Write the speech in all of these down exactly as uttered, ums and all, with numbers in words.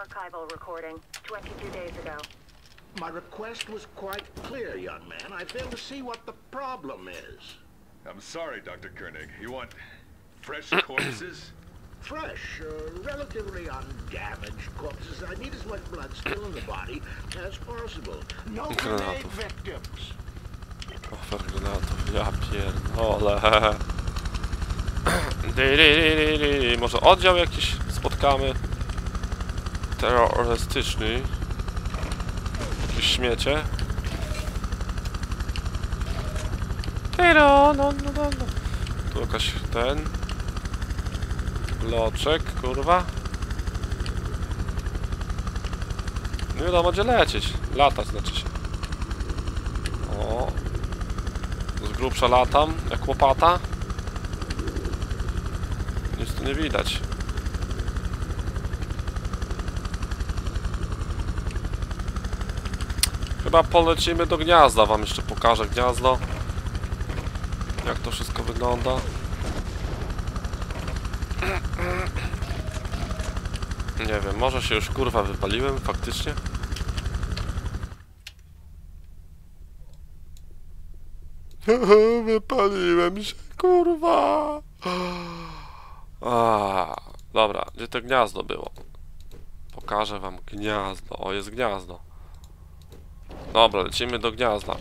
Archival recording, twenty-two days ago. My request was quite clear, young man. I fail to see what the problem is. I'm sorry, Doctor Koenig. You want fresh corpses? Fresh, uh, relatively undamaged corpses. I need as much blood still in the body as possible. No grenade victims. Trochę granatów, ja pierdolę. Może oddział jakiś spotkamy? Terrorystyczny. Jakieś śmiecie. Tyro, no, no, no, no. Tu jakaś ten... Bloczek, kurwa. Nie wiadomo gdzie lecieć. Latać znaczy się. O. Z grubsza latam, jak łopata. Nic tu nie widać. Chyba polecimy do gniazda, wam jeszcze pokażę gniazdo. Jak to wszystko wygląda. Nie wiem, może się już kurwa wypaliłem faktycznie. Wypaliłem się, kurwa. A, dobra, gdzie to gniazdo było? Pokażę wam gniazdo. O, jest gniazdo. Dobra, lecimy do gniazda.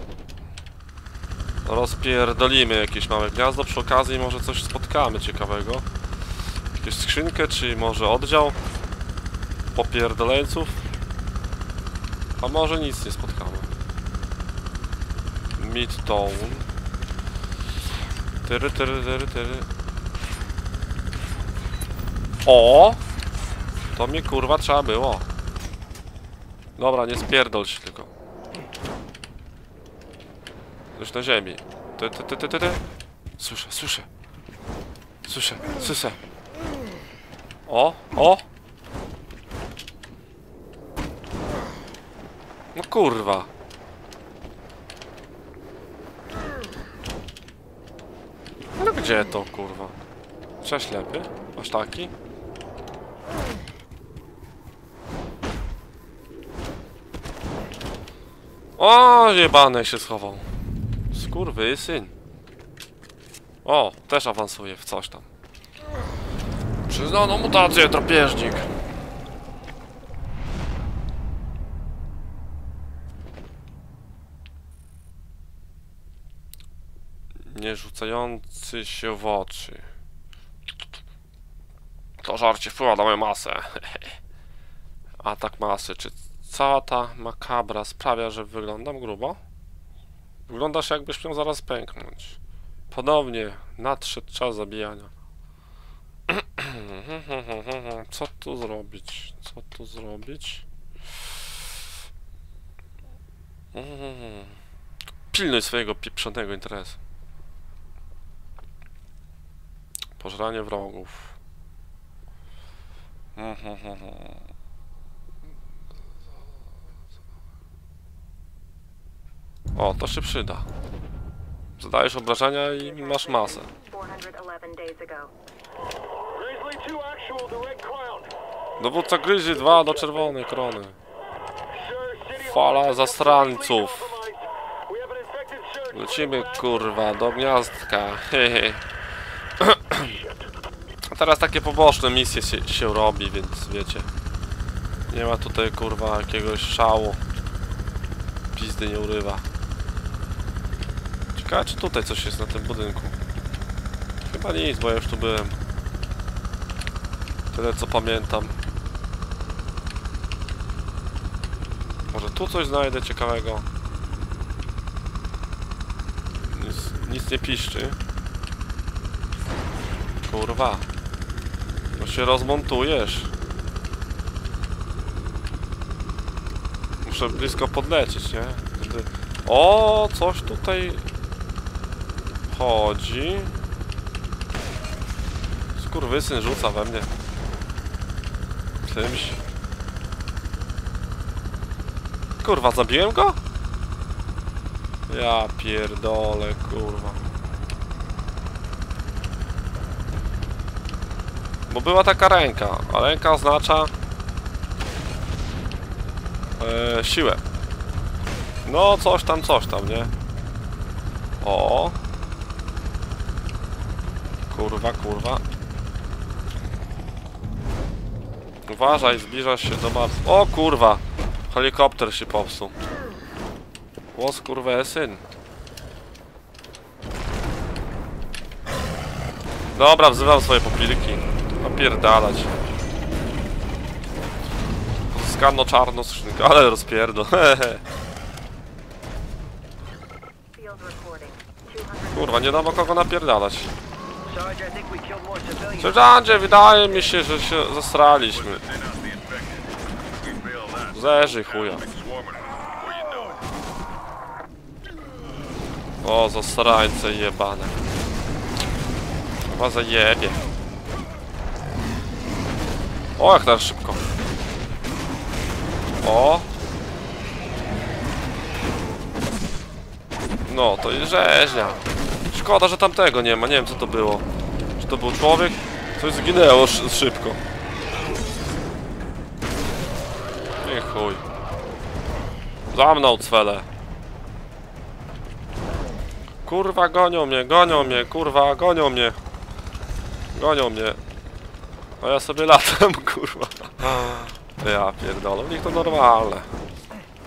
Rozpierdolimy jakieś małe gniazdo. Przy okazji może coś spotkamy ciekawego. Jakieś skrzynkę, czy może oddział popierdoleńców. A może nic nie spotkamy. Midtown. Tyry, tyry, tyry, tyry. O! To mnie kurwa trzeba było. Dobra, nie spierdol się tylko. Coś na ziemi. Ty, ty, ty, ty, ty, ty. Słyszę, słyszę. Słyszę, słyszę. O, o! No kurwa! No gdzie to kurwa? Prześlepy? Aż taki? O, jebane się schował. Skurwysyn. O, też awansuje w coś tam. Przyznano mutację, drapieżnik. Nie rzucający się w oczy. To żarcie wpływa na moją masę. Atak masy. Czy cała ta makabra sprawia, że wyglądam grubo? Wyglądasz jakbyś miał zaraz pęknąć. Podobnie nadszedł czas zabijania. Co tu zrobić? Co tu zrobić? Pilnuj swojego pieprzonego interesu. Pożranie wrogów. O, to się przyda. Zadajesz obrażenia i masz masę. Dowódca Grizzly dwa do czerwonej krony. Fala zastrańców. Lecimy kurwa do gniazdka. A teraz takie poboczne misje się, się robi, więc wiecie. Nie ma tutaj kurwa jakiegoś szału. Pizdy nie urywa. Ciekawe czy tutaj coś jest na tym budynku. Chyba nic, bo ja już tu byłem. Tyle co pamiętam. Może tu coś znajdę ciekawego. Nic, nic nie piszczy. Kurwa. No się rozmontujesz. Muszę blisko podlecieć, nie? Wtedy... O, coś tutaj chodzi. Skurwysyn rzuca we mnie. Czymś. Kurwa, zabiłem go? Ja pierdolę, kurwa. Bo była taka ręka, a ręka oznacza e, siłę. No coś tam, coś tam, nie? O. Kurwa, kurwa. Uważaj, zbliżasz się do bardzo... O kurwa! Helikopter się popsuł. Łos kurwa syn. Dobra, wzywam swoje popilki. Napierdalać. Skano czarno skrzynkę, ale rozpierdol. Kurwa, nie dam o kogo napierdalać. Sierżancie, wydaje mi się, że się zastraliśmy. Zerzy chuja. O, zasrańce jebane. Chyba zajebie. O, jak teraz szybko. O. No, to i rzeźnia. Szkoda, że tamtego nie ma. Nie wiem, co to było. Czy to był człowiek? Coś zginęło szybko. Nie chuj. Za mną, cwele. Kurwa, gonią mnie, gonią mnie, kurwa, gonią mnie. Gonią mnie. A ja sobie latam, kurwa. Ja pierdolę, niech to normalne.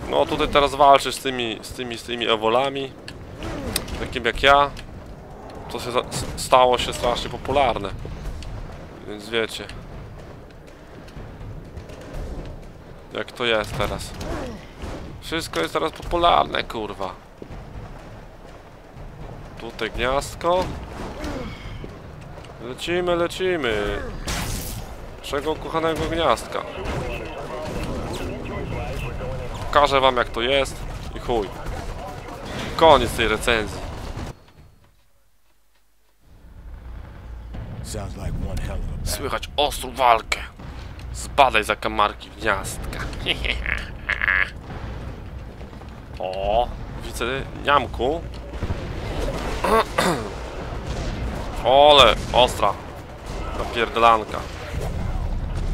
No tutaj teraz walczysz z tymi, z tymi, z tymi ewolami. Takim jak ja. To się stało się strasznie popularne. Więc wiecie. Jak to jest teraz. Wszystko jest teraz popularne, kurwa. Tutaj gniazdko. Lecimy, lecimy. Naszego kochanego gniazdka. Pokażę wam, jak to jest i chuj. Koniec tej recenzji. Słychać ostrą walkę. Zbadaj zakamarki gniazdka. O, widzę niamku. Ole, ostra. Napierdelanka.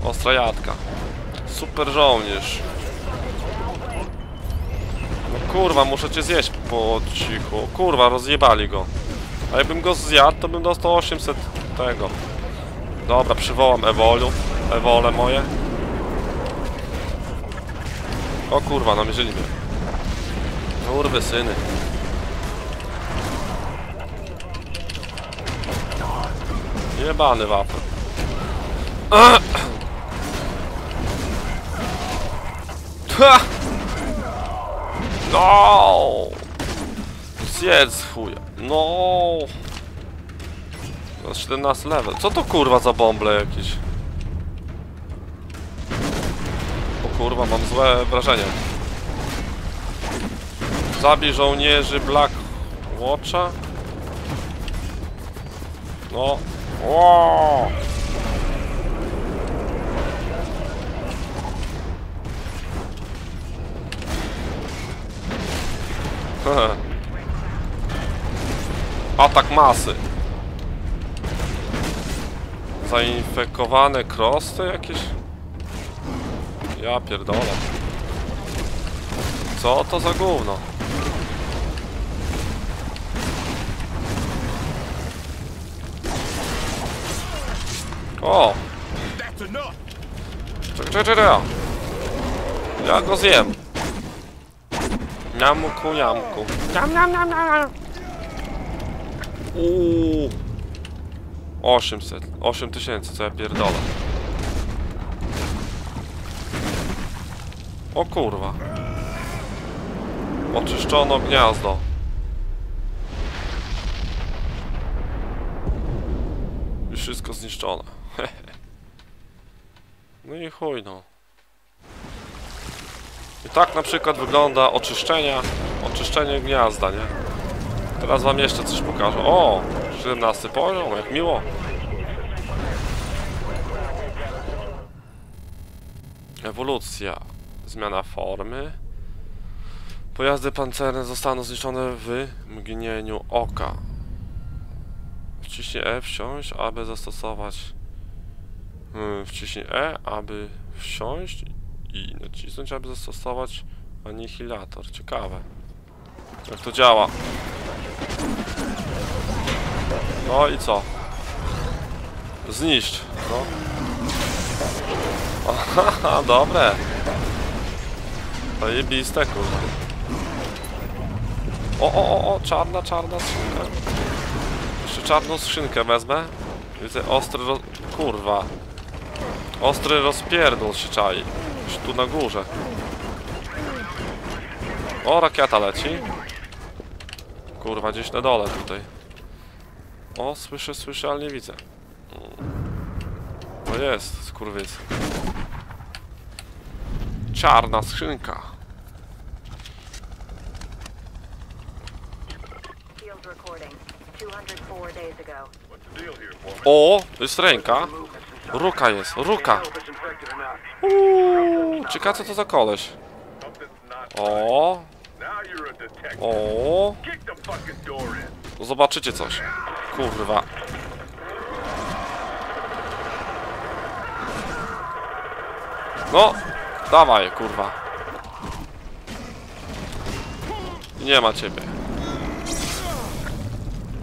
Ostra jadka. Super żołnierz. No kurwa, muszę cię zjeść po cichu. Kurwa, rozjebali go. A jakbym go zjadł, to bym dostał osiemset tego. Dobra, przywołam ewolu. Ewole moje. O kurwa, namierzyli mnie. Kurwy syny. Jebany wapę. No! Zjedz chuja. No! To jest siedemnasty level. Co to kurwa za bąble jakieś? O kurwa, mam złe wrażenie. Zabij żołnierzy Blackwatcha. No. O! Atak masy. Zainfekowane krosty jakieś? Ja pierdolę. Co to za gówno? O! Czekaj, czekaj, czekaj. Ja go zjem. Niamku, niamku. Niam, niam, niam, niam. Uuu. osiemset, osiem tysięcy, co ja pierdolę. O kurwa. Oczyszczono gniazdo. I wszystko zniszczone. No i chuj no. I tak na przykład wygląda oczyszczenia, oczyszczenie gniazda, nie? Teraz wam jeszcze coś pokażę. O! siedemnasty poziom, jak miło. Ewolucja. Zmiana formy. Pojazdy pancerne zostaną zniszczone w mgnieniu oka. Wciśnij E wsiąść, aby zastosować... Hmm, wciśnij E, aby wsiąść i nacisnąć, aby zastosować anihilator. Ciekawe, jak to działa. No i co? Zniszcz, no. Aha, dobre. Zajebiste, kurwa. O, o, o, o, czarna, czarna skrzynka. Jeszcze czarną skrzynkę wezmę. Widzę ostry roz... kurwa. Ostry rozpierdol się czai. Już tu na górze. O, rakieta leci. Kurwa, gdzieś na dole tutaj. O, słyszę, słyszę, ale nie widzę. To jest, skurwys. Czarna skrzynka. O, jest ręka. Ruka jest, ruka. Uuu, ciekawe co to za koleś. O. O. Zobaczycie coś. Kurwa. No, dawaj, kurwa. Nie ma ciebie.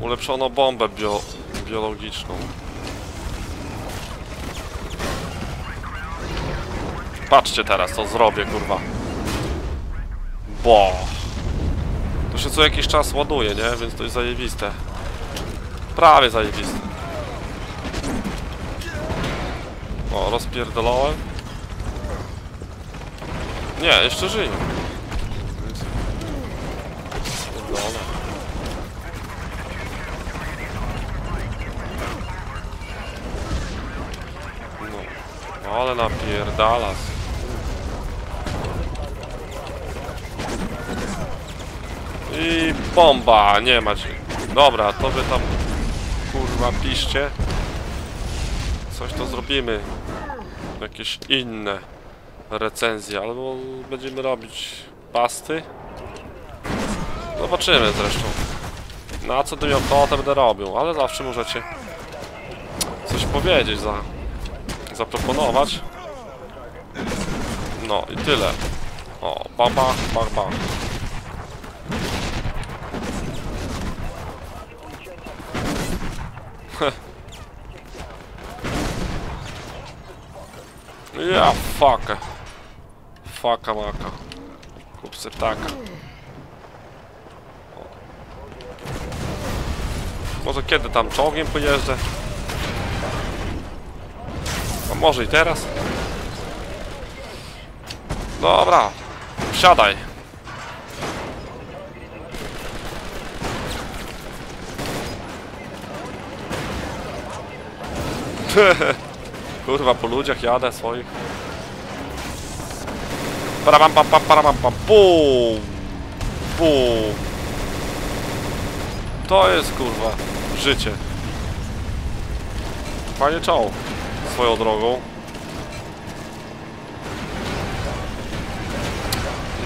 Ulepszono bombę bio biologiczną. Patrzcie teraz, co zrobię, kurwa. Bo. To się co jakiś czas ładuje, nie? Więc to jest zajebiste. Prawie zajebiste. O, rozpierdolałem. Nie, jeszcze żyję. No, ale napierdalas. I bomba, nie ma ci. Dobra, to wy tam kurwa piszcie. Coś to zrobimy. Jakieś inne recenzję, albo będziemy robić pasty. Zobaczymy zresztą. Na co bym miał to, to będę robił, ale zawsze możecie coś powiedzieć, za, zaproponować. No i tyle. O, bam, bam, bam, bam. Ja, fuck. Faka maka. Kup se taka. O. Może kiedy tam czołgiem pojeżdżę? A może i teraz? Dobra, wsiadaj. Kurwa, po ludziach jadę swoich. Parabam, pam, pam, parabam, pam, bum, bum. To jest, kurwa, życie. Fajnie czołg swoją drogą.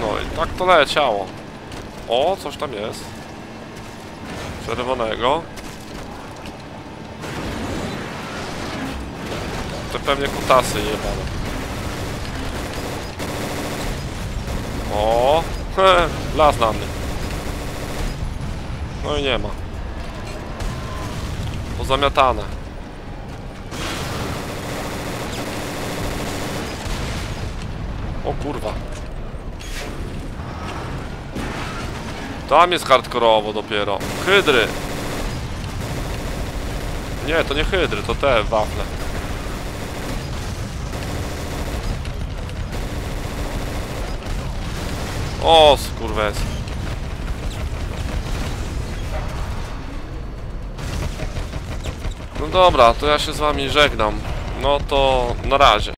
No i tak to leciało. O, coś tam jest. Czerwonego. To pewnie kutasy jebane. O, he, las na mnie. No i nie ma. Pozamiatane. O kurwa. Tam jest hardkorowo dopiero. Hydry. Nie, to nie hydry, to te wafle. O, skurwes. No dobra, to ja się z wami żegnam. No to na razie.